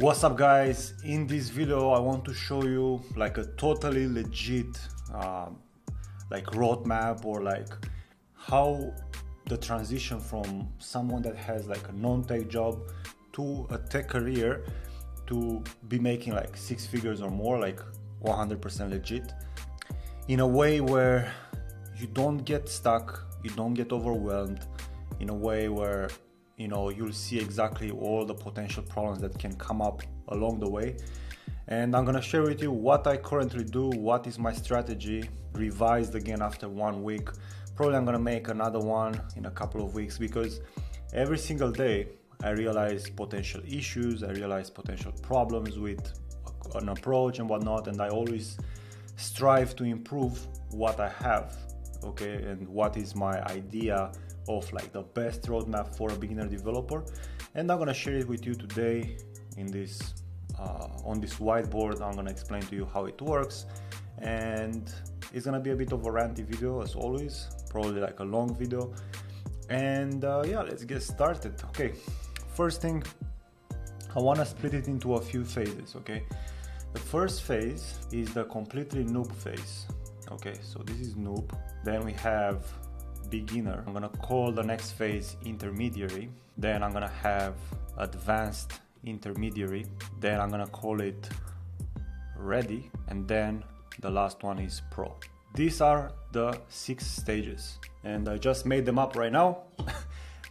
What's up guys, in this video I want to show you like a totally legit like roadmap or like how the transition from someone that has like a non-tech job to a tech career to be making like 6 figures or more, like 100% legit, in a way where you don't get stuck, you don't get overwhelmed, in a way where you know, you'll see exactly all the potential problems that can come up along the way. And I'm gonna share with you what I currently do, what is my strategy, revised again after 1 week. Probably I'm gonna make another one in a couple of weeks, because every single day I realize potential issues, I realize potential problems with an approach and whatnot, and I always strive to improve what I have, okay, and what is my idea of like the best roadmap for a beginner developer. And I'm gonna share it with you today in this on this whiteboard. I'm gonna explain to you how it works, and it's gonna be a bit of a ranty video as always, probably like a long video. And yeah, let's get started. Okay, first thing, I wanna split it into a few phases. Okay, the first phase is the completely noob phase. Okay, so this is noob. Then we have beginner. I'm gonna call the next phase intermediary, then I'm gonna have advanced intermediary, then I'm gonna call it ready, and then the last one is pro. These are the 6 stages, and I just made them up right now.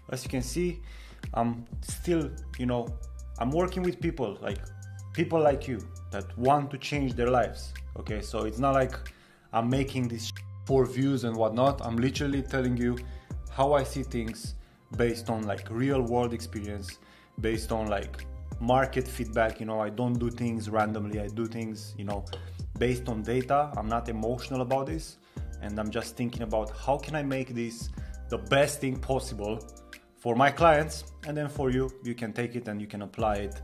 As you can see, I'm still, you know, I'm working with people like you that want to change their lives. Okay, so it's not like I'm making this for views and whatnot. I'm literally telling you how I see things based on like real world experience, based on like market feedback. You know, I don't do things randomly. I do things, you know, based on data. I'm not emotional about this, and I'm just thinking about how can I make this the best thing possible for my clients, and then for you, you can take it and you can apply it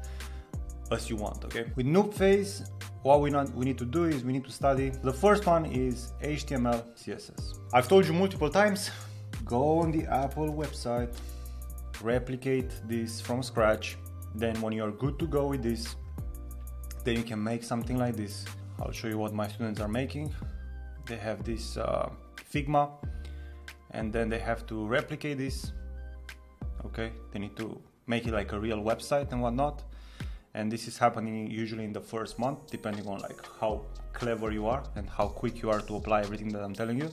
as you want. Okay, with noob phase, what we need to do is we need to study. The first one is HTML, CSS. I've told you multiple times, go on the Apple website, replicate this from scratch. Then when you're good to go with this, then you can make something like this. I'll show you what my students are making. They have this Figma, and then they have to replicate this. Okay, they need to make it like a real website and whatnot. And this is happening usually in the first month, depending on like how clever you are and how quick you are to apply everything that I'm telling you.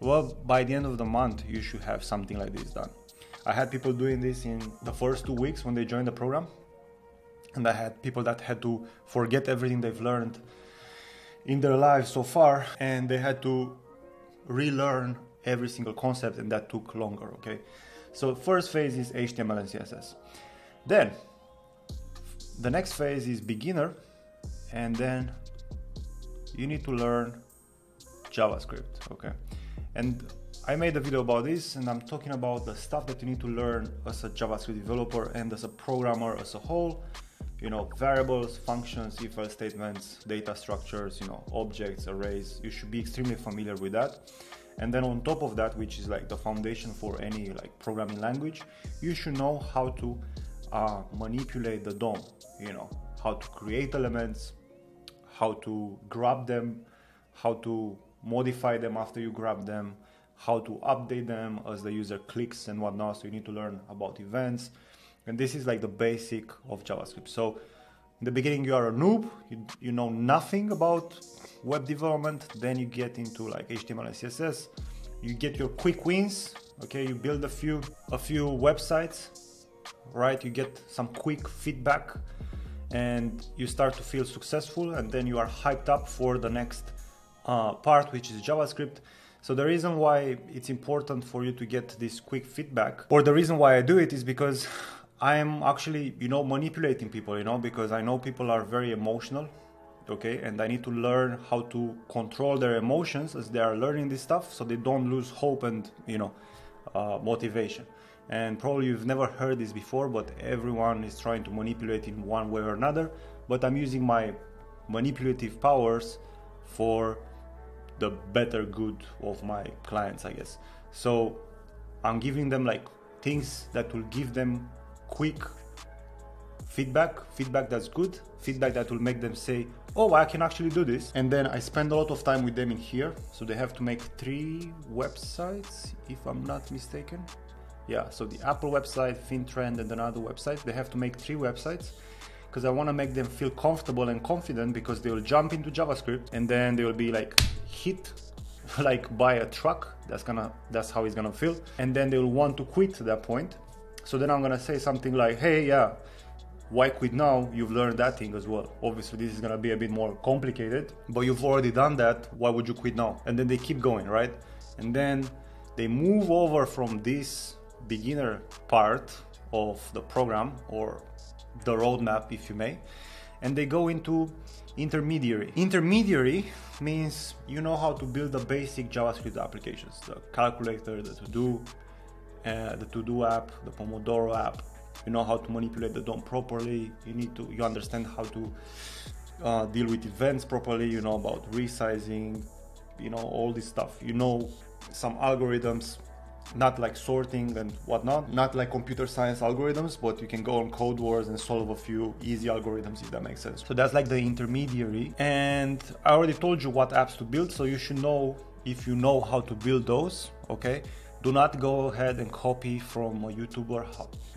Well, by the end of the month, you should have something like this done. I had people doing this in the first 2 weeks when they joined the program. And I had people that had to forget everything they've learned in their lives so far, and they had to relearn every single concept, and that took longer, okay? So first phase is HTML and CSS. Then the next phase is beginner, and then you need to learn JavaScript, okay? And I made a video about this, and I'm talking about the stuff that you need to learn as a JavaScript developer and as a programmer as a whole. You know, variables, functions, if-else statements, data structures, you know, objects, arrays. You should be extremely familiar with that. And then on top of that, which is like the foundation for any like programming language, you should know how to manipulate the DOM, you know, how to create elements, how to grab them, how to modify them after you grab them, how to update them as the user clicks and whatnot. So you need to learn about events, and this is like the basic of JavaScript. So in the beginning, you are a noob, you know nothing about web development. Then you get into like HTML and CSS, you get your quick wins, okay? You build a few websites, right? You get some quick feedback and you start to feel successful, and then you are hyped up for the next part, which is JavaScript. So the reason why it's important for you to get this quick feedback, or the reason why I do it, is because I am actually, you know, manipulating people, you know, because I know people are very emotional, okay? And I need to learn how to control their emotions as they are learning this stuff, so they don't lose hope and, you know, motivation. And probably you've never heard this before, but everyone is trying to manipulate in one way or another. But I'm using my manipulative powers for the better good of my clients, I guess. So I'm giving them like things that will give them quick feedback that's good, feedback that will make them say, oh, I can actually do this. And then I spend a lot of time with them in here. So they have to make 3 websites, if I'm not mistaken. Yeah, so the Apple website, FinTrend, and another website. They have to make 3 websites because I want to make them feel comfortable and confident, because they will jump into JavaScript and then they will be like hit like by a truck. That's how it's gonna feel. And then they will want to quit at that point. So then I'm gonna say something like, hey, yeah, why quit now? You've learned that thing as well. Obviously this is gonna be a bit more complicated, but you've already done that. Why would you quit now? And then they keep going, right? And then they move over from this beginner part of the program, or the roadmap, if you may, and they go into intermediary. Intermediary means you know how to build the basic JavaScript applications, the calculator, the to-do app, the Pomodoro app. You know how to manipulate the DOM properly. You understand how to deal with events properly. You know about resizing, you know, all this stuff. You know some algorithms, not like sorting and whatnot, not like computer science algorithms, but you can go on Code Wars and solve a few easy algorithms, if that makes sense. So that's like the intermediary. And I already told you what apps to build, so you should know if you know how to build those, okay? Do not go ahead and copy from a YouTuber,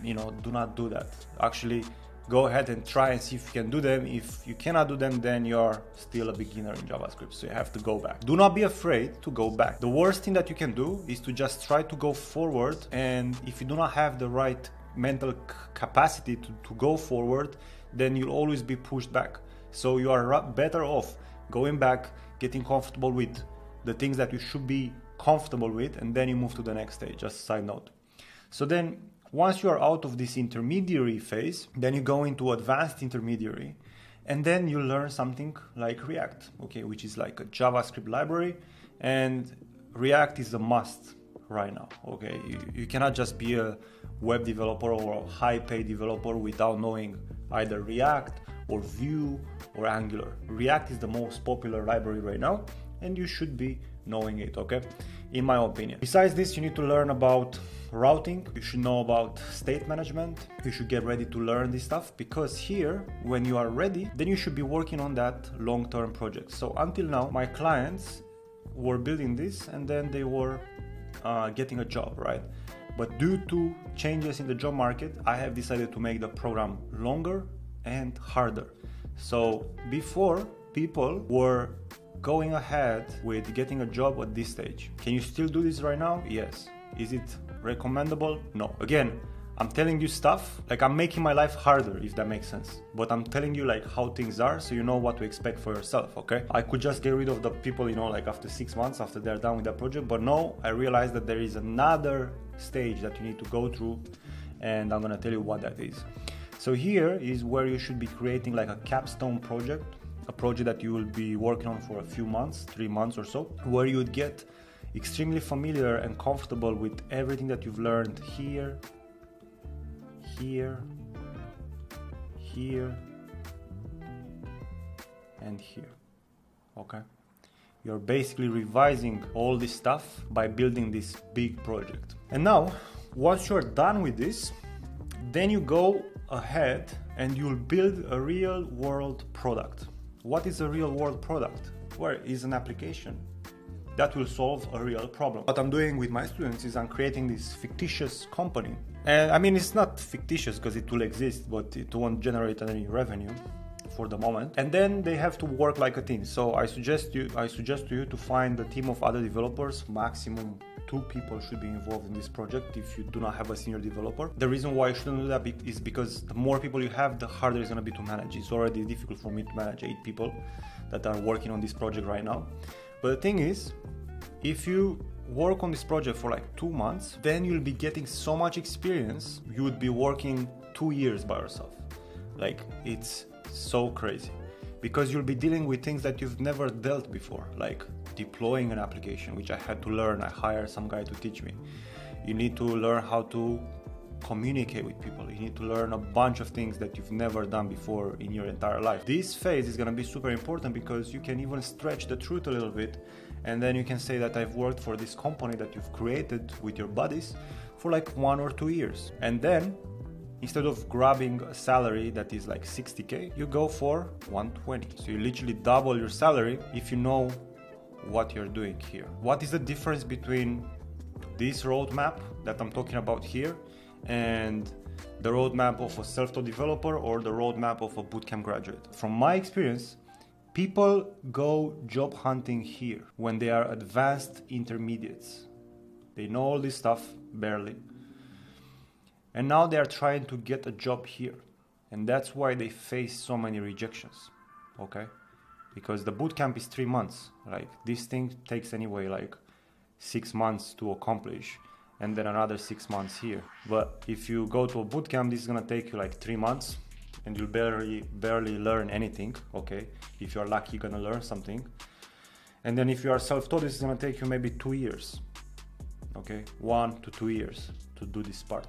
you know, do not do that. Actually, go ahead and try and see if you can do them. If you cannot do them, then you're still a beginner in JavaScript, so you have to go back. Do not be afraid to go back. The worst thing that you can do is to just try to go forward, and if you do not have the right mental capacity to go forward, then you'll always be pushed back. So you are better off going back, getting comfortable with the things that you should be comfortable with, and then you move to the next stage. Just a side note. So then once you are out of this intermediary phase, then you go into advanced intermediary, and then you learn something like React, okay, which is like a JavaScript library, and React is a must right now, okay? You cannot just be a web developer or a high paid developer without knowing either React or Vue or Angular. React is the most popular library right now, and you should be knowing it, okay, in my opinion. Besides this, you need to learn about routing. You should know about state management. You should get ready to learn this stuff, because here, when you are ready, then you should be working on that long-term project. So until now, my clients were building this and then they were getting a job, right? But due to changes in the job market, I have decided to make the program longer and harder. So before, people were going ahead with getting a job at this stage. Can you still do this right now? Yes. Is it recommendable? No. Again, I'm telling you stuff, like I'm making my life harder, if that makes sense. But I'm telling you like how things are, so you know what to expect for yourself, okay? I could just get rid of the people, you know, like after 6 months, after they're done with that project, but no, I realized that there is another stage that you need to go through, and I'm gonna tell you what that is. So here is where you should be creating like a capstone project, a project that you will be working on for a few months, 3 months or so, where you would get extremely familiar and comfortable with everything that you've learned here, here, and here, okay? You're basically revising all this stuff by building this big project. And now, once you're done with this, then you go ahead and you'll build a real-world product. What is a real-world product? Well, it's an application that will solve a real problem. What I'm doing with my students is I'm creating this fictitious company. And I mean, it's not fictitious because it will exist, but it won't generate any revenue for the moment. And then they have to work like a team. So I suggest to you to find a team of other developers. Maximum 2 people should be involved in this project if you do not have a senior developer. The reason why you shouldn't do that is because the more people you have, the harder it's gonna be to manage. It's already difficult for me to manage 8 people that are working on this project right now. But the thing is, if you work on this project for like 2 months, then you'll be getting so much experience, you would be working 2 years by yourself. Like, it's so crazy, because you'll be dealing with things that you've never dealt before, like deploying an application, which I had to learn. I hired some guy to teach me. You need to learn how to communicate with people. You need to learn a bunch of things that you've never done before in your entire life. This phase is going to be super important, because you can even stretch the truth a little bit, and then you can say that I've worked for this company that you've created with your buddies for like 1 or 2 years. And then Instead of grabbing a salary that is like 60K, you go for 120. So you literally double your salary if you know what you're doing here. What is the difference between this roadmap that I'm talking about here and the roadmap of a self-taught developer or the roadmap of a bootcamp graduate? From my experience, people go job hunting here when they are advanced intermediates. They know all this stuff barely. And now they are trying to get a job here. And that's why they face so many rejections, okay? Because the bootcamp is 3 months, like this thing takes anyway like 6 months to accomplish, and then another 6 months here. But if you go to a bootcamp, this is gonna take you like 3 months and you'll barely learn anything, okay? If you're lucky, you're gonna learn something. And then if you are self-taught, this is gonna take you maybe 2 years, okay? 1 to 2 years to do this part.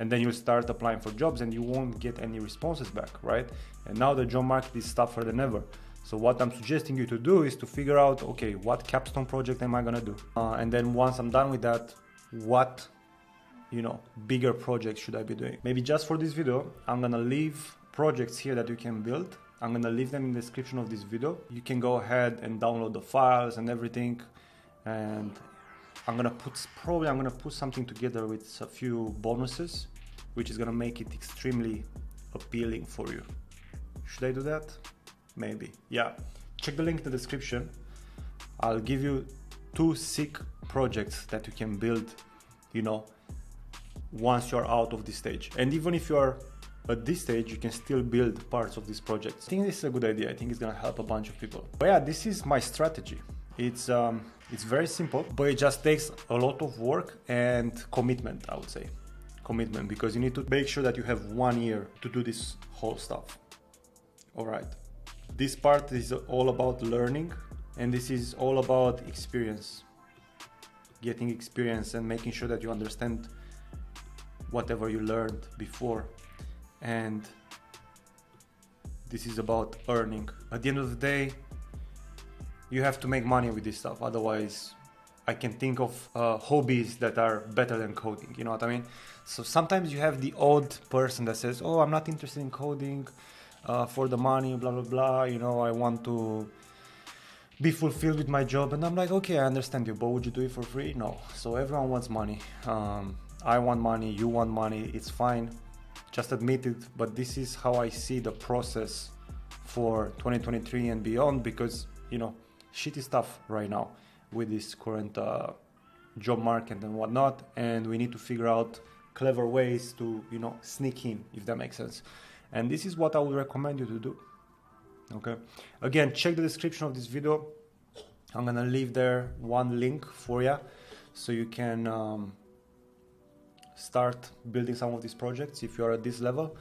And then you'll start applying for jobs and you won't get any responses back, right? And now the job market is tougher than ever. So what I'm suggesting you to do is to figure out, okay, what capstone project am I gonna do? And then once I'm done with that, what, you know, bigger projects should I be doing? Maybe just for this video, I'm gonna leave projects here that you can build. I'm gonna leave them in the description of this video. You can go ahead and download the files and everything, and I'm gonna put something together with a few bonuses, which is gonna make it extremely appealing for you. Should I do that? Maybe, yeah. Check the link in the description. I'll give you 2 sick projects that you can build, you know, once you're out of this stage. And even if you're at this stage, you can still build parts of these projects. I think this is a good idea. I think it's gonna help a bunch of people. But yeah, this is my strategy. It's very simple, but it just takes a lot of work and commitment, I would say. Commitment, because you need to make sure that you have 1 year to do this whole stuff. All right. This part is all about learning, and this is all about experience. Getting experience and making sure that you understand whatever you learned before. And this is about earning. At the end of the day, you have to make money with this stuff. Otherwise, I can think of hobbies that are better than coding. You know what I mean? So sometimes you have the odd person that says, oh, I'm not interested in coding for the money, blah, blah, blah. You know, I want to be fulfilled with my job. And I'm like, okay, I understand you, but would you do it for free? No. So everyone wants money. I want money. You want money. It's fine. Just admit it. But this is how I see the process for 2023 and beyond, because, you know, shitty stuff right now with this current job market and whatnot, and we need to figure out clever ways to, you know, sneak in, if that makes sense. And this is what I would recommend you to do, okay? Again, check the description of this video. I'm gonna leave there 1 link for you, so you can start building some of these projects if you're at this level.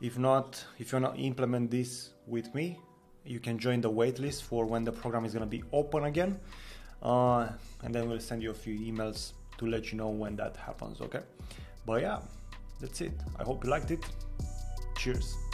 If not, if you wanna implement this with me, you can join the waitlist for when the program is going to be open again. And then we'll send you a few emails to let you know when that happens, okay? But yeah, that's it. I hope you liked it. Cheers.